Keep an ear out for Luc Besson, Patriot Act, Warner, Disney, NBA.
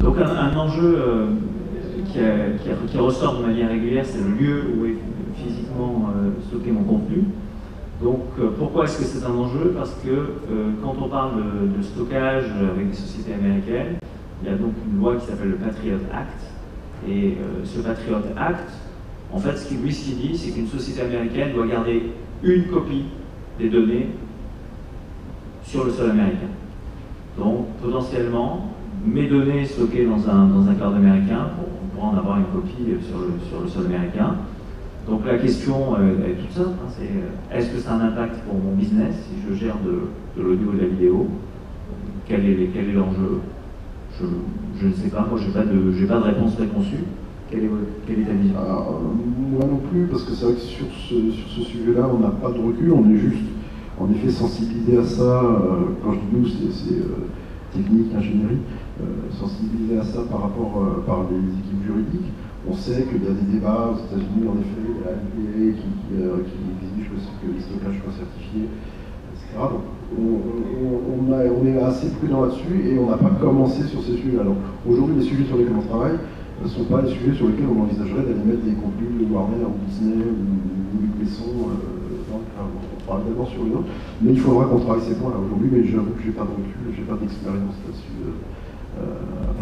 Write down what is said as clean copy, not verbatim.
Donc un enjeu qui ressort de manière régulière, c'est le lieu où est physiquement stocké mon contenu. Donc pourquoi est-ce que c'est un enjeu? Parce que quand on parle de stockage avec des sociétés américaines, il y a donc une loi qui s'appelle le Patriot Act. Et ce Patriot Act, en fait, ce qui dit, c'est qu'une société américaine doit garder une copie des données sur le sol américain. Donc potentiellement, mes données stockées dans un cloud américain, on pourra en avoir une copie sur le sol américain. Donc la question est toute simple, hein, c'est est-ce que ça a un impact pour mon business si je gère de l'audio et de la vidéo? Quel est l'enjeu? Je ne sais pas, moi j'ai pas de réponse préconçue. Quelle est ta vision? Moi non plus, parce que c'est vrai que sur ce sujet-là, on n'a pas de recul, on est juste en effet sensibilisé à ça. Quand je dis nous, c'est technique, ingénierie, sensibilisé à ça par les équipes juridiques. On sait qu'il y a des débats aux États-Unis, en effet, il y a la NBA qui exige aussi que les stockages soient certifiés, etc. Donc, on est assez prudent là-dessus et on n'a pas commencé sur ces sujets. Alors aujourd'hui, les sujets sur lesquels on travaille ne sont pas les sujets sur lesquels on envisagerait d'aller mettre des contenus de Warner ou Disney ou Luc Besson. On parle d'abord sur les autres, mais il faudra qu'on travaille ces points là aujourd'hui. Mais j'avoue que je n'ai pas de recul, je n'ai pas d'expérience là-dessus.